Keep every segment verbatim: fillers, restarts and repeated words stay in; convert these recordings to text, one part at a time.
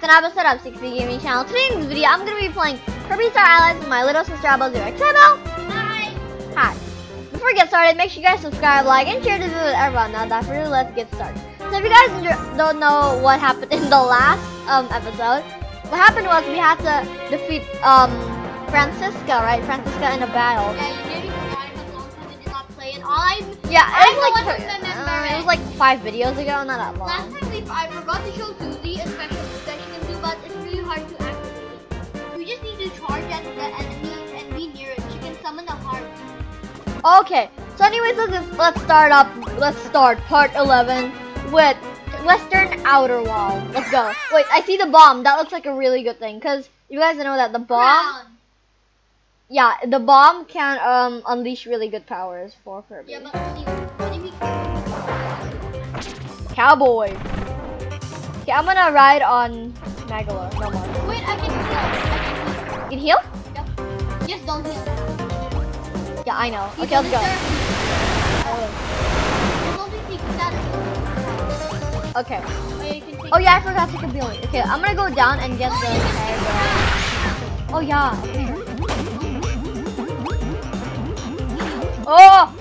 Captain Abbasid of C X B Gaming Channel. Today in this video, I'm going to be playing Kirby Star Allies with my little sister Abigail. Hi! Hi. Before we get started, make sure you guys subscribe, like, and share this video with everyone. Now that for you, let's get started. So if you guys don't know what happened in the last um, episode, what happened was we had to defeat um, Francisca, right? Francisca in a battle. Yeah, you did. We did not play it. All I yeah, it was like uh, it was like five videos ago, not that long. Last time we, I forgot to show Susie a special that you can do, but it's really hard to activate. You just need to charge at the enemy and be near it. You can summon the heart. Okay. So, anyways, let's just, let's start up. Let's start part eleven with Western Outer Wall. Let's go. Wait, I see the bomb. That looks like a really good thing, cause you guys know that the bomb. Brown. Yeah, the bomb can um unleash really good powers for Kirby. Yeah, but what do we Cowboy. Okay, I'm gonna ride on Magala. No more. Wait, I can heal. I can heal. You can heal? Yep. Just don't heal. Yeah, I know. He's okay, let's go. Oh. Okay. Oh yeah, I forgot to keep healing. Okay, I'm gonna go down and get oh, the entire girl. Oh yeah. Okay. Oh!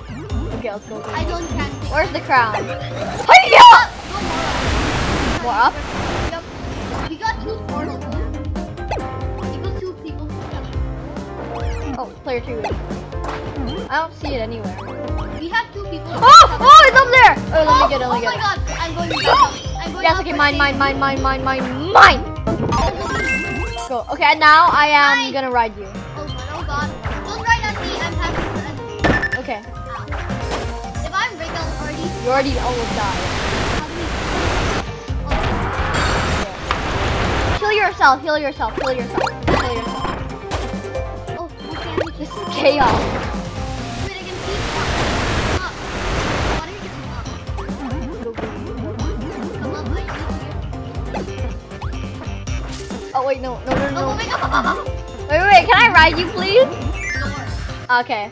Okay, let's go. I don't can't. Where's the crown? Hey, yeah! More up? Yep. We got two portals. Equals two people. Oh, player two. I don't see it anywhere. We have two people. Oh! Oh, it's up there! Oh, let me get it, let me get it. Oh my god, I'm going back. I'm going yes, okay, mine, mine, mine, mine, mine, mine, mine! Go. Okay, now I am gonna ride you. Oh god. Don't ride at me, I'm happy. Okay. If I'm rigged already, you already almost died. Heal yourself, heal yourself, heal yourself, heal yourself. Oh, okay. This is chaos. Wait, I can see. Oh wait, no, no, no, no. Wait, wait, wait, can I ride you please? Okay.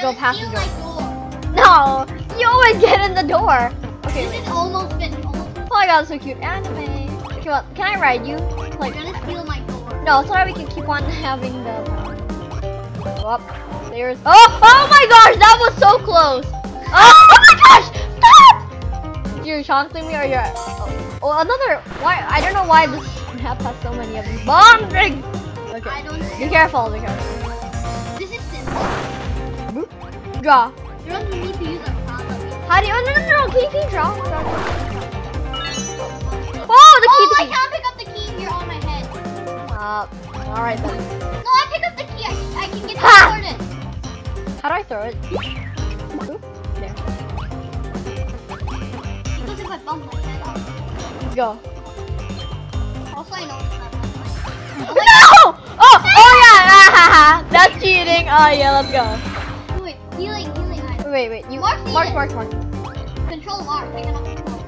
Go past the door. No, you always get in the door. Okay. This is almost finished. Almost finished. Oh my god, so cute. Anime. Okay, well, can I ride you? Like, you're gonna steal my door. No, so that we can keep on having the power. Go up. There's. Oh, oh my gosh, that was so close. Oh, oh my gosh, stop! You're chomping me, or you're. Oh, oh, another. Why? I don't know why this map has so many of these bomb rigs. Okay. I don't be careful. Be careful. This is simple. Draw. You don't need to use a problem. How do you? Oh, no, no, no. Can you, can you draw? draw? Oh, the key. Oh, I can't pick up the key here on my head. Uh, alright then. No, I pick up the key. I, I can get the coordinates. How do I throw it? Oop, there. Because if I bump my head off. Let's go. Also, I know it's not my head. No! Oh, oh yeah. That's cheating. Oh, yeah, let's go. Healing, healing item. Wait, wait, you mark, mark, mark, mark. Control mark, I cannot control.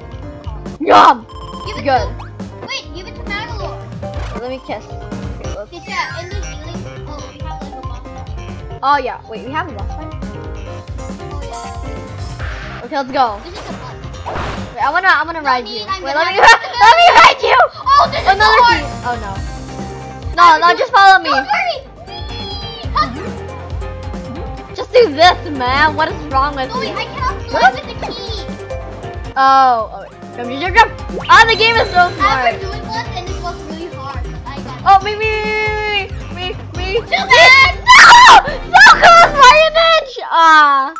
Yum! Give it Good. To, wait, give it to Magolor. Let me kiss. Okay, okay yeah, in this healing, oh, we have like a boss fight. Oh yeah, wait, we have a boss fight? Oh yeah. Okay, let's go. This is a fun. Wait, I wanna, I wanna no, ride me, you. I'm wait, let me, let me ride you! Oh, this Another is the horse! Oh no. No, no, just follow me. Don't worry! Do this, man. What is wrong with no, wait, me? I cannot fly with the key. Oh, oh wait. Jump, jump, jump. Ah, oh, the game is so smart. I was doing this and it was really hard. I got it. Oh, me, me, me, me, me. me. Too bad. No! So close, Ryan Lynch. Ah. Yeah,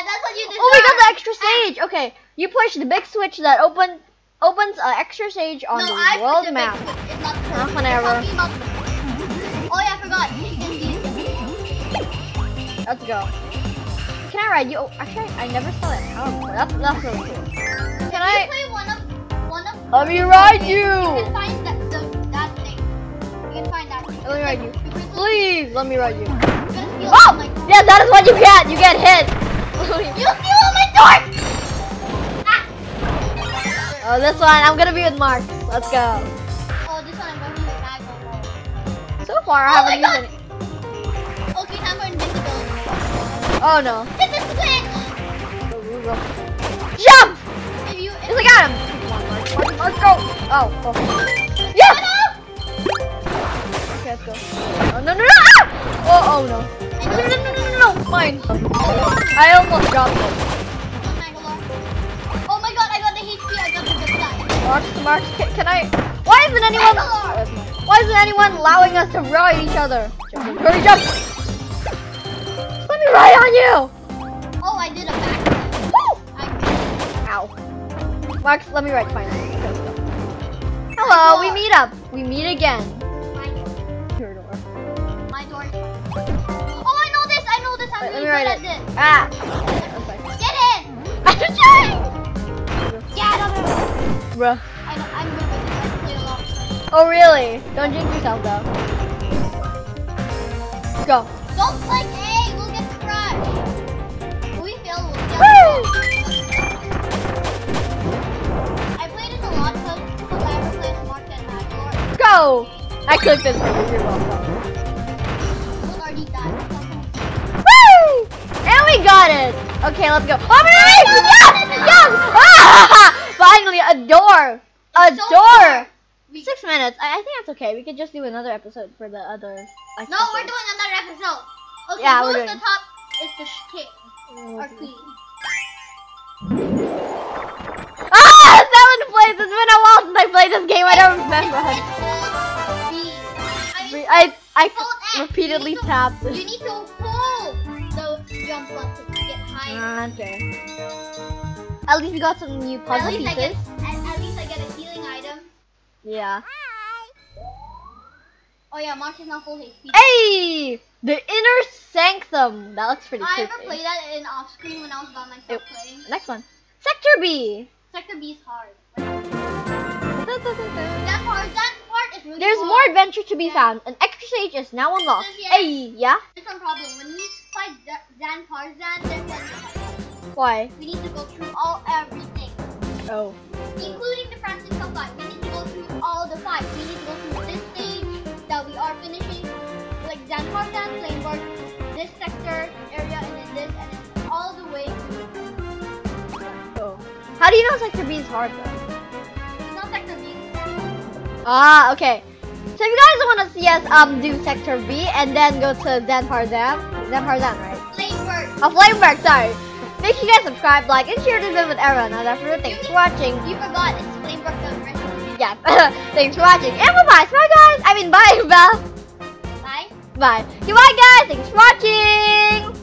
that's what you did. Oh, we got the extra stage. Ah. Okay, you push the big switch that open, opens an uh, extra stage on no, the I world map. It's not not whenever. Oh, yeah, I forgot. Let's go. Can I ride you? Oh, actually, I never saw that power before. That's, that's really cool. Can, can I? Play one of, one of Let me ride games. you! You can find that, the, that thing. You can find that thing. Let me ride you. Please, let me ride you. you oh! Yeah, that is what you get. You get hit. You steal all my torch! Ah. Oh, this one. I'm going to be with Mark. Let's go. Oh, this one I'm going to be with Magolor. So far, I oh haven't used any. Oh no. Hit the switch! Go, go, go. Jump! If you, if yes, I got him! Come on, Mark. Mark, Mark, go! Oh, oh. Yes! let's go. Oh, no, no, no! Oh, oh, no. No, no, no, no, no, no. Mine. I almost dropped it. Oh, my God, I got the H P. I got the good side. Marks, Marks, can, can I? Why isn't anyone? Magolor. Why isn't anyone allowing us to ride each other? Hurry, jump! Let me ride on you! Oh, I did a backflip. Ow. Marks, let me ride finally. Hello, we meet up. We meet again. My door. Your door. My door. Oh, I know this. I know this. I'm really good at this. Ah. Okay. Get in. I'm trying. Yeah, I don't know. Bruh. I know, I'm good at this. I play a lot of time. Oh, really? Don't jinx yourself, though. Let's go. Don't click A. We'll get crushed. We fail. We'll fail. Go! I clicked this one. You're welcome. Woo! And we got it! Okay, let's go. Oh, yes! Yes! Yes! Ah! Finally, a door! A so door! We... Six minutes. I, I think that's okay. We could just do another episode for the other. Episode. No, we're doing another episode. Okay, yeah, who's doing... the top is the king mm-hmm. or queen. Ah! Seven plays! It's been a while since I played this game. I don't remember how. I I repeatedly to, tapped. You need to pull the jump button to get higher. Okay. At least we got some new puzzle pieces. At least, I get, at, at least I get a healing item. Yeah. Hi. Oh yeah, March is not full H P. Hey, the inner sanctum. That looks pretty cool. I ever played that in off screen when I was by myself it, playing. Next one, Sector B. Sector B is hard. That hard. That. Really There's hard. More adventure to be yeah. found. An extra stage is now unlocked. Hey, yeah? There's one problem. When we fight Zanparzan, there's one. Why? We need to go through all everything. Oh. Including the Francisca fight. We need to go through all the fights. We need to go through this stage that we are finishing. Like Zanparzan, Flameberg, this sector, area, and then this, and then all the way through. Oh. How do you know Sector B is hard though? Ah, okay. So if you guys want to see us um do Sector B and then go to Danparzan, Danparzan, right? Flameberg. Oh, Flameberg, sorry. Make sure you guys subscribe, like, and share this video with everyone. Now that's it. Thanks for watching. You forgot it's Flameberg the original. Yeah. Thanks for watching. And bye-bye. Bye, guys. I mean, bye, Belle. Bye. Bye. Goodbye, guys. Thanks for watching.